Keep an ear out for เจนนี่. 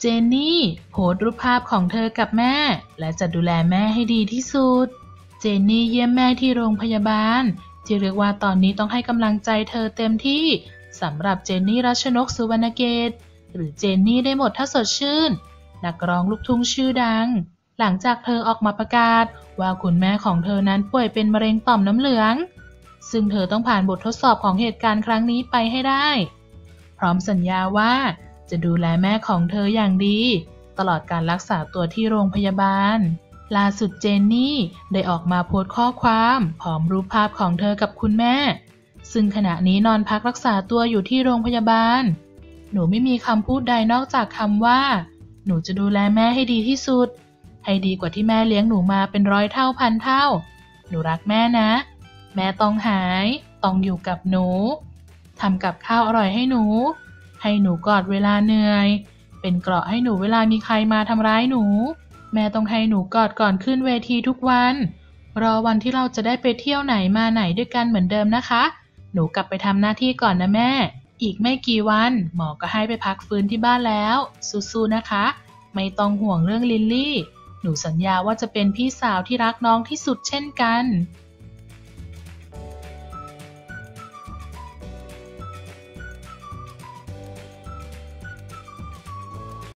เจนนี่โพสต์รูปภาพของเธอกับแม่และจะดูแลแม่ให้ดีที่สุดเจนนี่เยี่ยมแม่ที่โรงพยาบาลที่เรียกว่าตอนนี้ต้องให้กำลังใจเธอเต็มที่สำหรับเจนนี่รัชนกสุวรรณเกตหรือเจนนี่ได้หมดถ้าสดชื่นนักร้องลูกทุ่งชื่อดังหลังจากเธอออกมาประกาศว่าคุณแม่ของเธอนั้นป่วยเป็นมะเร็งต่อมน้ำเหลืองซึ่งเธอต้องผ่านบททดสอบของเหตุการณ์ครั้งนี้ไปให้ได้พร้อมสัญญาว่าจะดูแลแม่ของเธออย่างดีตลอดการรักษาตัวที่โรงพยาบาลล่าสุดเจนนี่ได้ออกมาโพสต์ข้อความพร้อมรูปภาพของเธอกับคุณแม่ซึ่งขณะนี้นอนพักรักษาตัวอยู่ที่โรงพยาบาลหนูไม่มีคำพูดใดนอกจากคำว่าหนูจะดูแลแม่ให้ดีที่สุดให้ดีกว่าที่แม่เลี้ยงหนูมาเป็นร้อยเท่าพันเท่าหนูรักแม่นะแม่ต้องหายต้องอยู่กับหนูทำกับข้าวอร่อยให้หนูให้หนูกอดเวลาเหนื่อยเป็นเกราะให้หนูเวลามีใครมาทำร้ายหนูแม่ต้องให้หนูกอดก่อนขึ้นเวทีทุกวันรอวันที่เราจะได้ไปเที่ยวไหนมาไหนด้วยกันเหมือนเดิมนะคะหนูกลับไปทำหน้าที่ก่อนนะแม่อีกไม่กี่วันหมอก็ให้ไปพักฟื้นที่บ้านแล้วสู้ๆนะคะไม่ต้องห่วงเรื่องลิลลี่หนูสัญญาว่าจะเป็นพี่สาวที่รักน้องที่สุดเช่นกัน